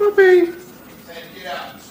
Puppy. Get out.